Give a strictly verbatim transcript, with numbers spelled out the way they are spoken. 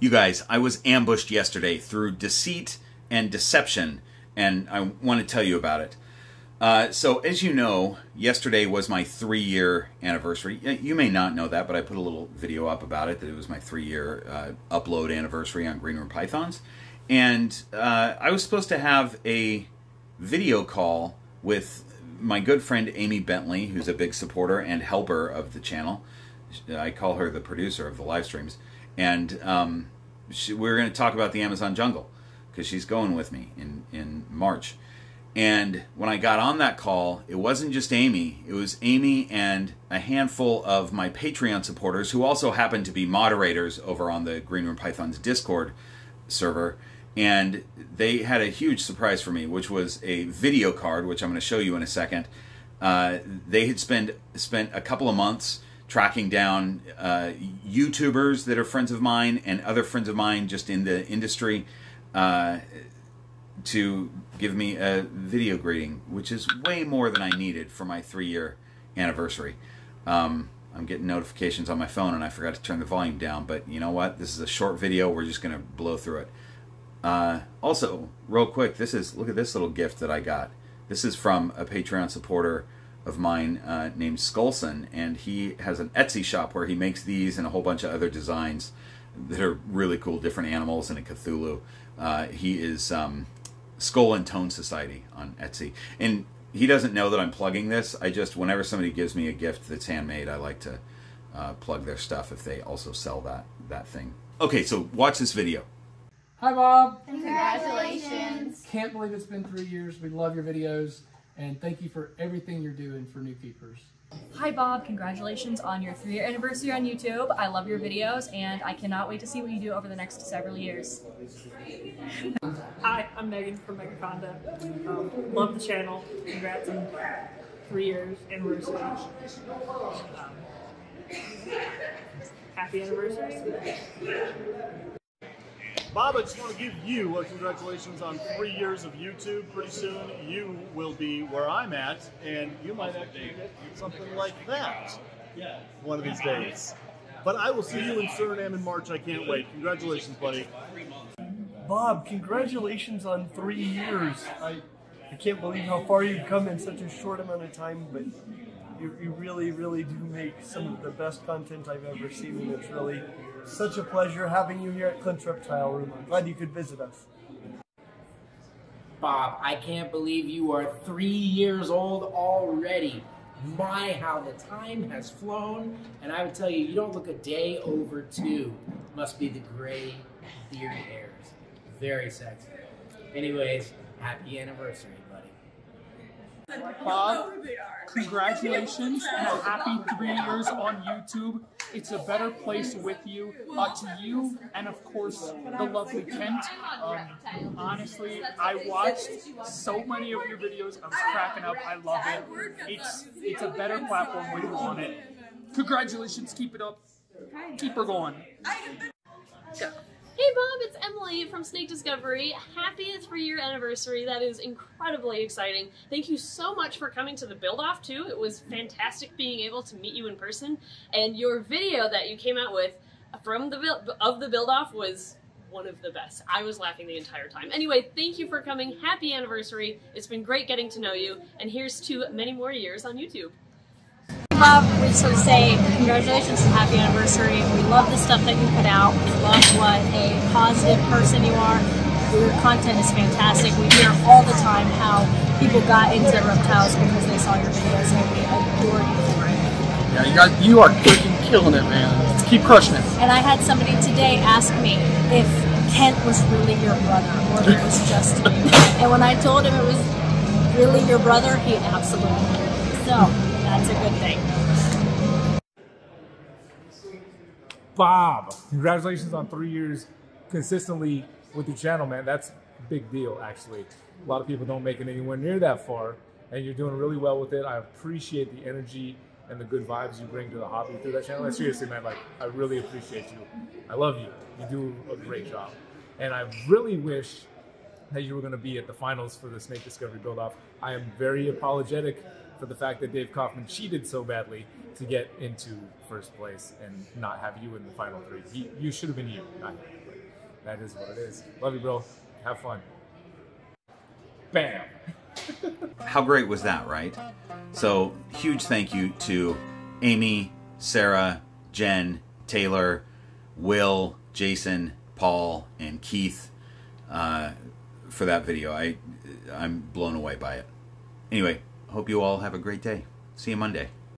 You guys, I was ambushed yesterday through deceit and deception, and I want to tell you about it. Uh, so, as you know, yesterday was my three-year anniversary. You may not know that, but I put a little video up about it, that it was my three-year uh, upload anniversary on Green Room Pythons. And uh, I was supposed to have a video call with my good friend Amy Bentley, who's a big supporter and helper of the channel. I call her the producer of the live streams. And um, she, we were going to talk about the Amazon jungle, because she's going with me in, in March. And when I got on that call, it wasn't just Amy. It was Amy and a handful of my Patreon supporters, who also happen to be moderators over on the Green Room Pythons Discord server. And they had a huge surprise for me, which was a video card, which I'm going to show you in a second. Uh, they had spend, spent a couple of months tracking down uh, YouTubers that are friends of mine and other friends of mine just in the industry, uh, to give me a video greeting, which is way more than I needed for my three-year anniversary. Um, I'm getting notifications on my phone, and I forgot to turn the volume down, but you know what? This is a short video. We're just going to blow through it. Uh, also, real quick, this is, look at this little gift that I got. This is from a Patreon supporter of mine uh, named Skullson, and he has an Etsy shop where he makes these and a whole bunch of other designs that are really cool, different animals and a Cthulhu. Uh, he is... Um, Skull and Tone Society on Etsy. And he doesn't know that I'm plugging this. I just, whenever somebody gives me a gift that's handmade, I like to uh, plug their stuff if they also sell that, that thing. Okay, so watch this video. Hi, Bob. Congratulations. Can't believe it's been three years. We love your videos, and thank you for everything you're doing for new keepers. Hi, Bob. Congratulations on your three-year anniversary on YouTube. I love your videos, and I cannot wait to see what you do over the next several years. Hi, I'm Megan from Megaconda. Um, love the channel. Congrats on three years anniversary. Um, happy anniversary. Bob, I just want to give you a congratulations on three years of YouTube. Pretty soon you will be where I'm at, and you might actually get something like that one of these days. But I will see you in Suriname in March. I can't wait. Congratulations, buddy. Bob, congratulations on three years. I, I can't believe how far you've come in such a short amount of time, but you, you really, really do make some of the best content I've ever seen, and it's really... such a pleasure having you here at Clint's Reptile Room. I'm glad you could visit us. Bob, I can't believe you are three years old already. My, how the time has flown. And I would tell you, you don't look a day over two. Must be the gray beard hairs. Very sexy. Anyways, happy anniversary, buddy. Bob, congratulations and a happy three years on YouTube. It's a better place with you, uh, to you, and of course, the lovely Kent. Um, honestly, I watched so many of your videos. I was cracking up. I love it. It's, it's a better platform when you're on it. Congratulations. Keep it up. Keep her going. Go. Hey Bob, it's Emily from Snake Discovery. Happy three-year anniversary. That is incredibly exciting. Thank you so much for coming to the build-off, too. It was fantastic being able to meet you in person. And your video that you came out with from the build of the build-off was one of the best. I was laughing the entire time. Anyway, thank you for coming. Happy anniversary. It's been great getting to know you. And here's to many more years on YouTube. Bob, we just want to say congratulations and happy anniversary. We love the stuff that you put out. We love what a positive person you are. Your content is fantastic. We hear all the time how people got into reptiles because they saw your videos, and we adore you for it. Yeah, you guys, you are freaking killing it, man. Let's keep crushing it. And I had somebody today ask me if Kent was really your brother or if it was just you. And when I told him it was really your brother, he absolutely did. So... that's a good thing. Bob, congratulations on three years consistently with the channel, man. That's a big deal, actually. A lot of people don't make it anywhere near that far, and you're doing really well with it. I appreciate the energy and the good vibes you bring to the hobby through that channel. And seriously, man, like, I really appreciate you. I love you. You do a great job. And I really wish that you were going to be at the finals for the Snake Discovery build-off. I am very apologetic for the fact that Dave Kaufman cheated so badly to get into first place and not have you in the final three. He, you should have been you, not him. that is what it is. Love you, bro. Have fun. Bam. How great was that, right? So huge thank you to Amy, Sarah, Jen, Taylor, Will, Jason, Paul, and Keith uh, for that video. I, I'm blown away by it. Anyway, hope you all have a great day. See you Monday.